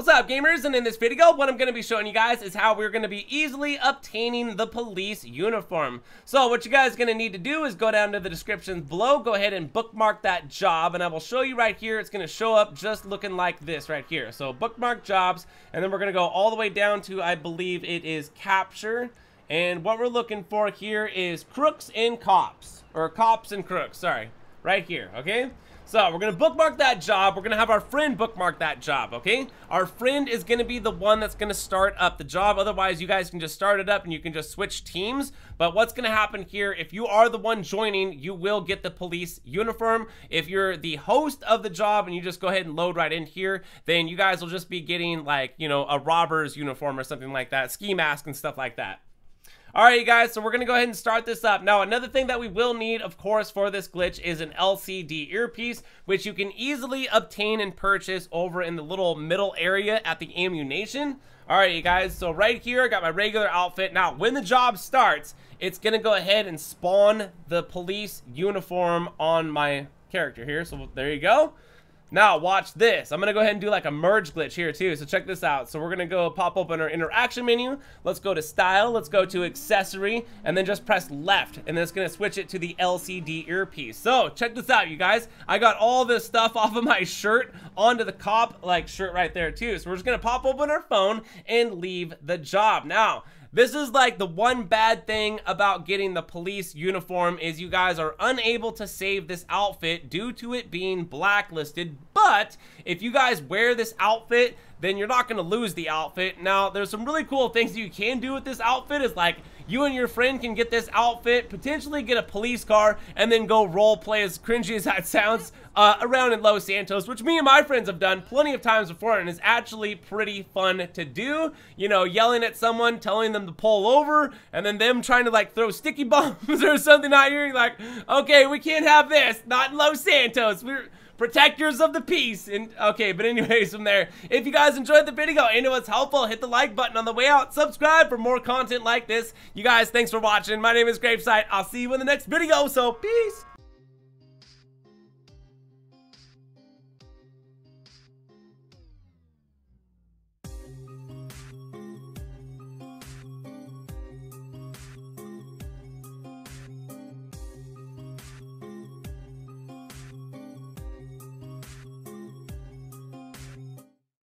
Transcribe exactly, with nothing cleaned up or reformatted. What's up, gamers? And in this video, what I'm going to be showing you guys is how we're going to be easily obtaining the police uniform. So what you guys are going to need to do is go down to the description below, go ahead and bookmark that job, and I will show you right here. It's going to show up just looking like this right here. So bookmark jobs, and then we're going to go all the way down to, I believe it is capture. And what we're looking for here is crooks and cops, or cops and crooks, sorry, right here, okay? So we're gonna bookmark that job. We're gonna have our friend bookmark that job, okay? Our friend is gonna be the one that's gonna start up the job. Otherwise, you guys can just start it up and you can just switch teams. But what's gonna happen here, if you are the one joining, you will get the police uniform. If you're the host of the job and you just go ahead and load right in here, then you guys will just be getting, like, you know, a robber's uniform or something like that, ski mask and stuff like that. Alright, you guys, so we're going to go ahead and start this up. Now, another thing that we will need, of course, for this glitch is an L C D earpiece, which you can easily obtain and purchase over in the little middle area at the ammunition. Alright, you guys, so right here, I got my regular outfit. Now, when the job starts, it's going to go ahead and spawn the police uniform on my character here. So there you go. Now, watch this. I'm going to go ahead and do like a merge glitch here too. So check this out. So we're going to go pop open our interaction menu. Let's go to style. Let's go to accessory, and then just press left. And then it's going to switch it to the L C D earpiece. So check this out, you guys. I got all this stuff off of my shirt onto the cop like shirt right there too. So we're just going to pop open our phone and leave the job. Now, this is like the one bad thing about getting the police uniform is you guys are unable to save this outfit due to it being blacklisted. But if you guys wear this outfit, then you're not going to lose the outfit. Now, there's some really cool things that you can do with this outfit. It's like you and your friend can get this outfit, potentially get a police car, and then go role play, as cringy as that sounds, uh, around in Los Santos, which me and my friends have done plenty of times before, and is actually pretty fun to do. You know, yelling at someone, telling them to pull over, and then them trying to, like, throw sticky bombs or something out here. You're like, okay, we can't have this. Not in Los Santos. We're protectors of the peace. And okay, but anyways, from there, if you guys enjoyed the video and it was helpful, hit the like button on the way out. Subscribe for more content like this. You guys, thanks for watching. My name is Gravesight. I'll see you in the next video, so peace.